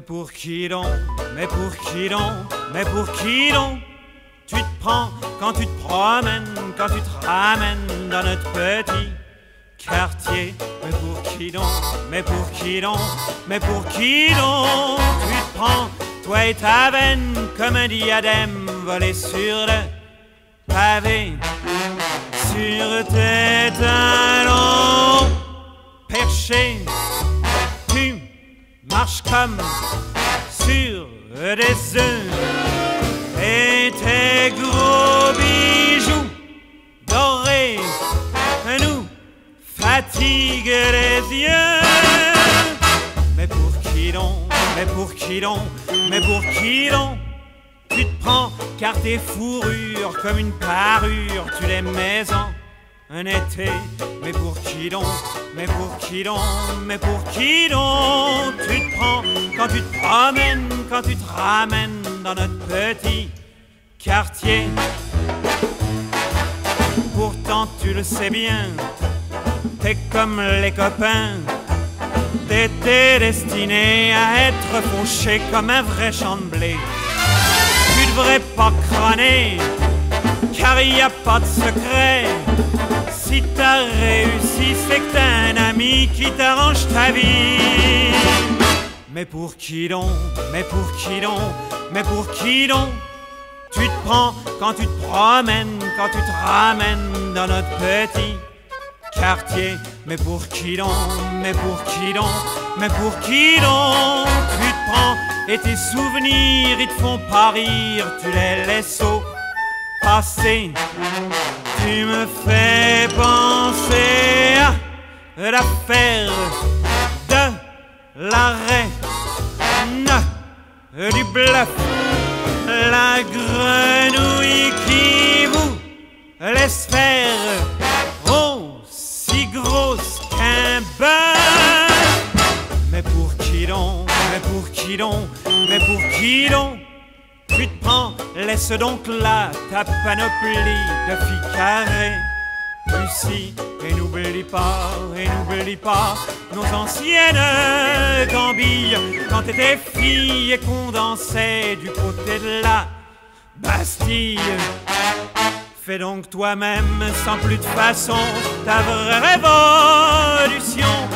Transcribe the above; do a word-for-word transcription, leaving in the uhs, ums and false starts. Mais pour qui donc, mais pour qui donc, mais pour qui donc tu te prends quand tu te promènes, quand tu te ramènes dans notre petit quartier? Mais pour qui donc, mais pour qui donc, mais pour qui donc tu te prends, toi et ta veine, comme un diadème volé sur le pavé, sur tes talons perchés. Tu marches comme sur des œufs et tes gros bijoux dorés nous fatiguent les yeux. Mais pour qui donc, mais pour qui donc, mais pour qui donc tu te prends, car tes fourrures comme une parure, tu les mets en un été. Mais pour qui donc, mais pour qui donc, mais pour qui donc tu te prends quand tu te promènes, quand tu te ramènes dans notre petit quartier? Pourtant tu le sais bien, t'es comme les copains, t'étais destiné à être fauché comme un vrai champ de blé. Tu devrais pas crâner, car y a pas de secret. Si t'as réussi, c'est que t'as un ami qui t'arrange ta vie. Mais pour qui donc, mais pour qui donc, mais pour qui donc tu te prends quand tu te promènes, quand tu te ramènes dans notre petit quartier? Mais pour qui donc, mais pour qui donc, mais pour qui donc tu te prends, et tes souvenirs ils te font pas rire, tu les laisses au passé. Tu me fais penser à l'affaire de l'arrêt du bluff, la grenouille qui vous laisse faire, aussi grosse qu'un bœuf. Mais pour qui donc, mais pour qui donc, mais pour qui donc tu te prends? Laisse donc là ta panoplie de filles carrées, Lucie, et n'oublie pas, et n'oublie pas nos anciennes gambilles, quand t'étais fille et qu'on dansait du côté de la Bastille. Fais donc toi-même, sans plus de façon, ta vraie révolution.